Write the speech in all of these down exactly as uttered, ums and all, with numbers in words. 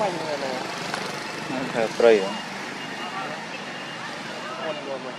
mạnh người này. Nó thờ prey đó. Con rồi mà.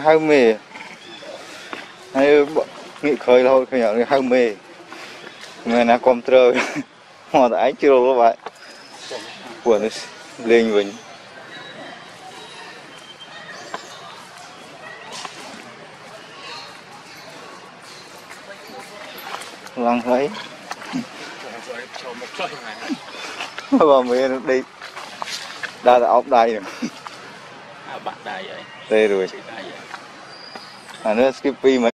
Hơi mề hay nghị khởi lâu khởi nhỏ hơi mề người nào còn trơ họ đã ánh chưa các bạn của nó lên mình lăng thấy vào mình đi đã là ốc đây rồi bắt đây vậy tê rồi à nó skippy mà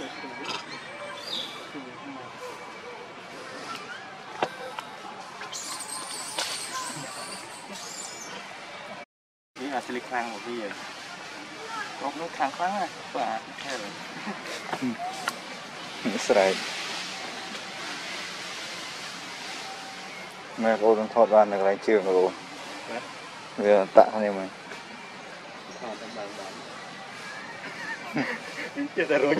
Ý là silicon một cái gì có nước kháng khoáng này quả thế rồi Israel mẹ cô đang thọt ra được cái trường rồi bây giờ tạ này mày thọt đang bàn bàn chết rồi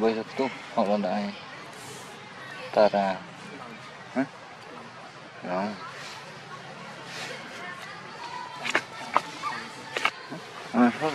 bây giờ tốt hoặc là đại ta ra đó à thôi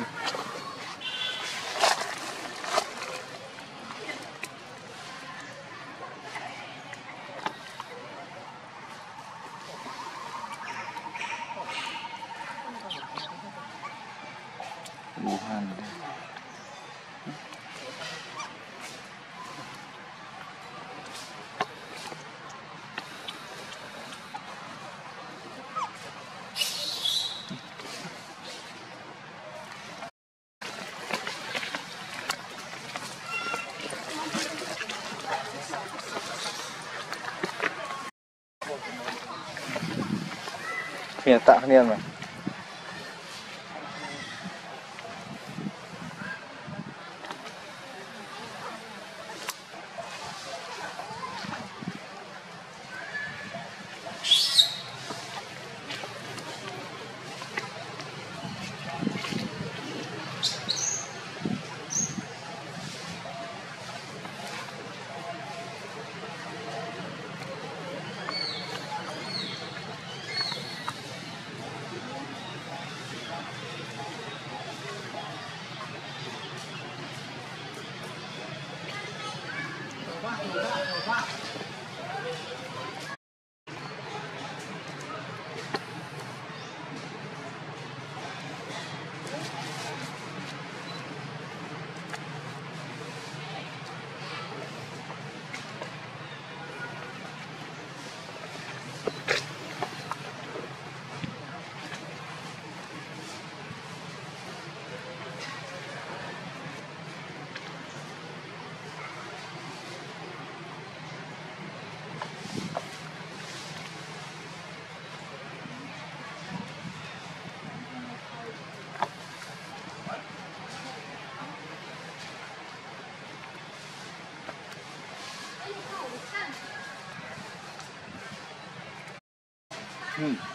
hiện tại niên mà Hmm.